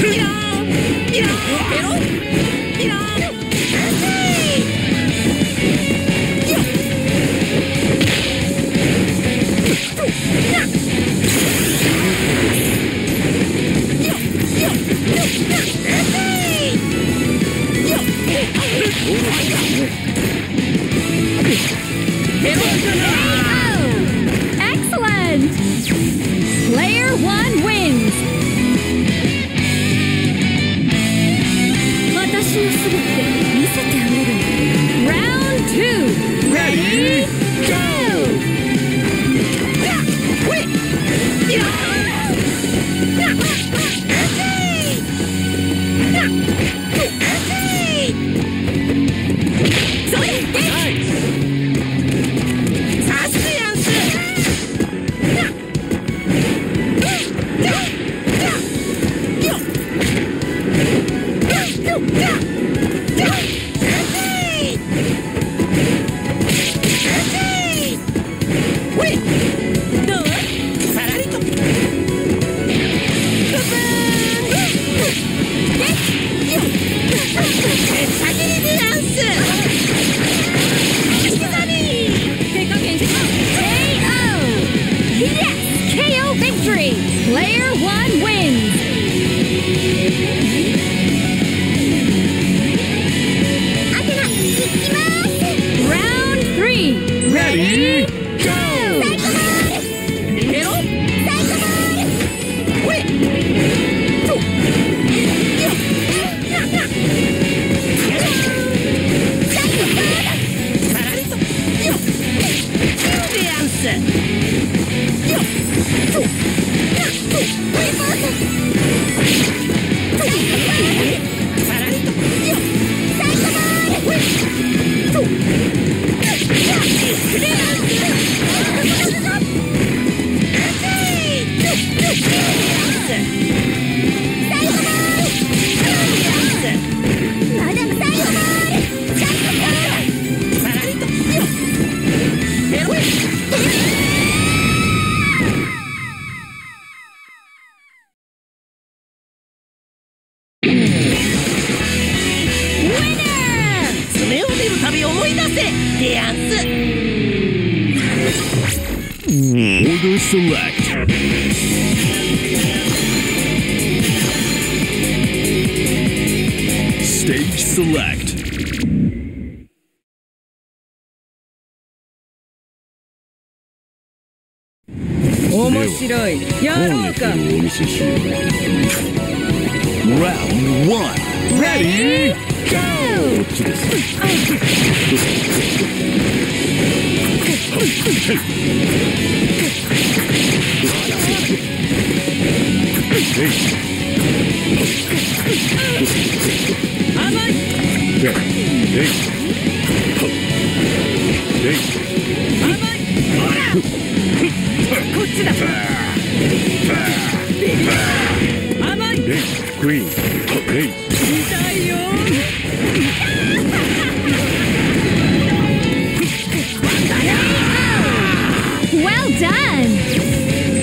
Player one wins! Round two! Ready? Player one wins! Round three! Ready? Go! Order select. Stage select. Round one. Ready? Go! Done!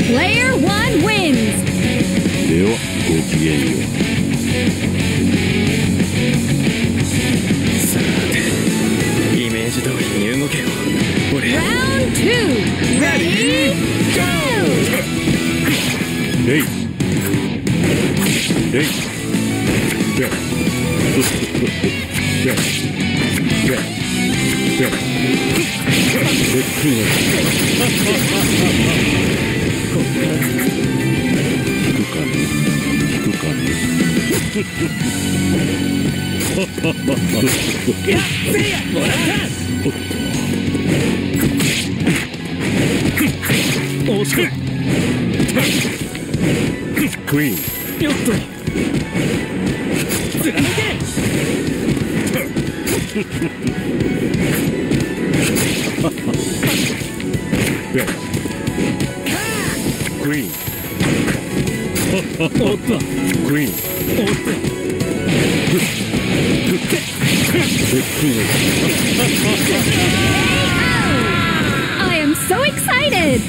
Player one wins! Round two! Ready? Go! Queen. Queen. Queen. I am so excited!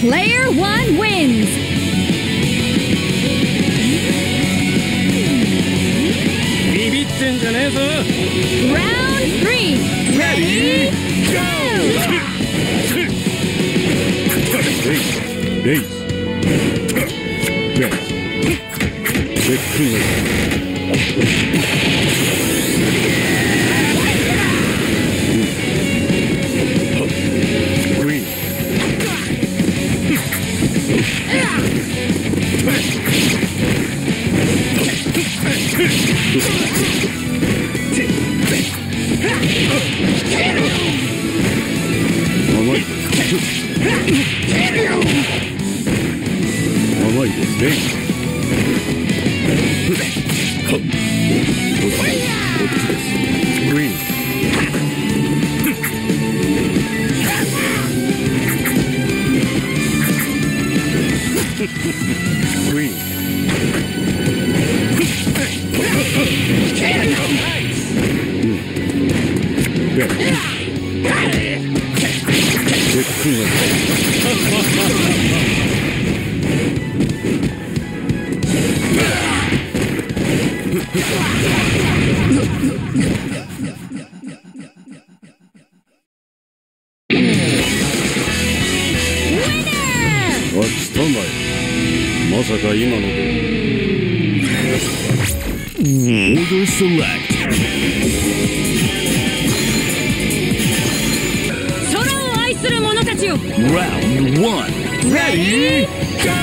Player one wins! Round three. Ready? Go! Order select. Round one. Ready? Go!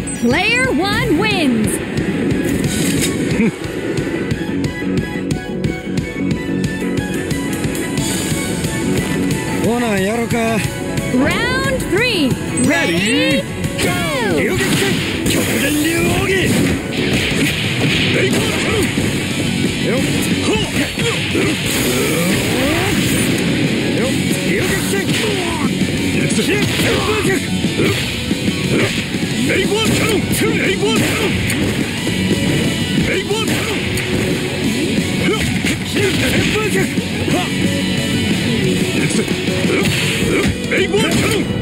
Player one wins! Round three! Ready? Go! They want to! They want to! They want to! They want to! They want to!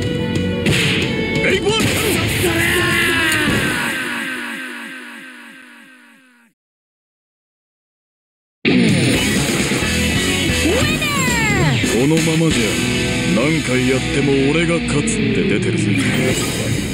Winner! このままじゃ何回やっても俺が勝つって出てるぜ